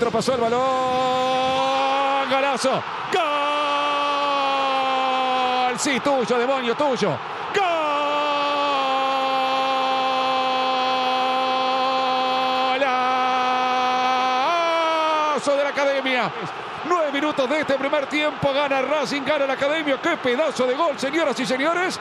centro, pasó el balón. Golazo. Gol. Sí, tuyo, demonio, tuyo. Golazo de la Academia. 9 minutos de este primer tiempo. Gana Racing, gana la Academia. ¡Qué pedazo de gol, señoras y señores!